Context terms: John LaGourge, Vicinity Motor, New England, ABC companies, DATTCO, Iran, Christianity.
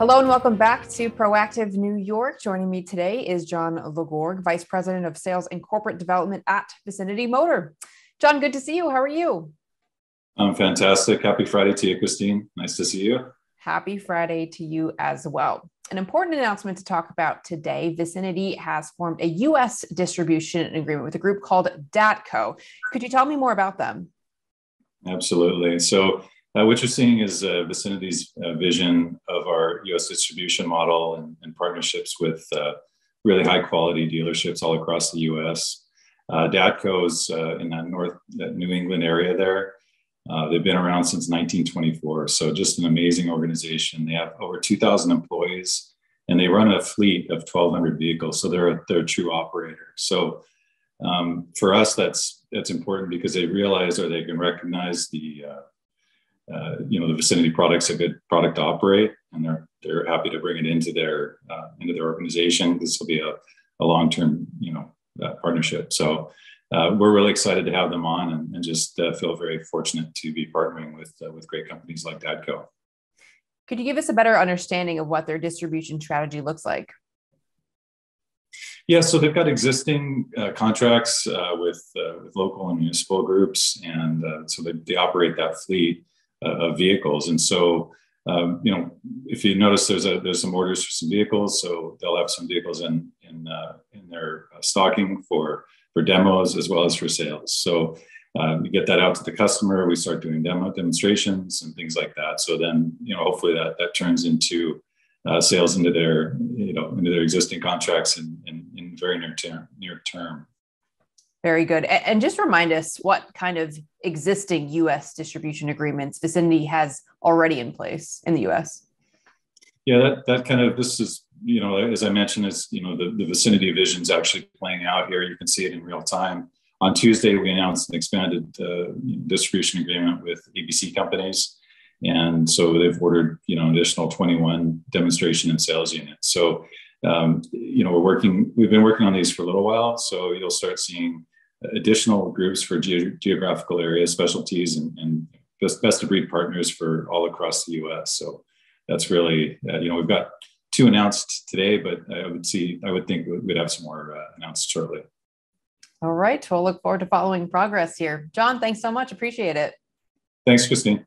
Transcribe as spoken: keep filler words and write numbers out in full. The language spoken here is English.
Hello and welcome back to Proactive New York. Joining me today is John LaGourge, Vice President of Sales and Corporate Development at Vicinity Motor. John, good to see you. How are you? I'm fantastic. Happy Friday to you, Christine. Nice to see you. Happy Friday to you as well. An important announcement to talk about today. Vicinity has formed a U S distribution agreement with a group called DATTCO. Could you tell me more about them? Absolutely. So Uh, what you're seeing is uh, Vicinity's uh, vision of our U S distribution model and, and partnerships with uh, really high quality dealerships all across the U S. Uh, DATTCO's uh, in that north, that New England area there. Uh, they've been around since nineteen twenty-four, so just an amazing organization. They have over two thousand employees and they run a fleet of twelve hundred vehicles, so they're a, they're a true operator. So um, for us, that's, that's important because they realize or they can recognize the uh, Uh, you know, the Vicinity product's a good product to operate, and they're they're happy to bring it into their uh, into their organization. This will be a, a long term you know uh, partnership. So uh, we're really excited to have them on, and, and just uh, feel very fortunate to be partnering with uh, with great companies like DATTCO. Could you give us a better understanding of what their distribution strategy looks like? Yeah, so they've got existing uh, contracts uh, with uh, with local and municipal groups, and uh, so they, they operate that fleet of vehicles. And so, um, you know, if you notice, there's a, there's some orders for some vehicles, so they'll have some vehicles in, in, uh, in their stocking for, for demos as well as for sales. So uh, we get that out to the customer, we start doing demo demonstrations and things like that. So then, you know, hopefully that, that turns into uh, sales into their, you know, into their existing contracts in, in, in very near term, near term. Very good. And just remind us what kind of existing U S distribution agreements Vicinity has already in place in the U S. Yeah, that, that kind of, this is, you know, as I mentioned, it's, you know, the, the Vicinity vision is actually playing out here. You can see it in real time. On Tuesday, we announced an expanded uh, distribution agreement with A B C companies. And so they've ordered, you know, an additional twenty-one demonstration and sales units. So, um, you know, we're working, we've been working on these for a little while. So you'll start seeing additional groups for ge geographical areas, specialties, and, and best, best of breed partners for all across the U S. So that's really, uh, you know, we've got two announced today, but I would see, I would think we'd have some more uh, announced shortly. All right. We'll look forward to following progress here. John, thanks so much. Appreciate it. Thanks, Christine.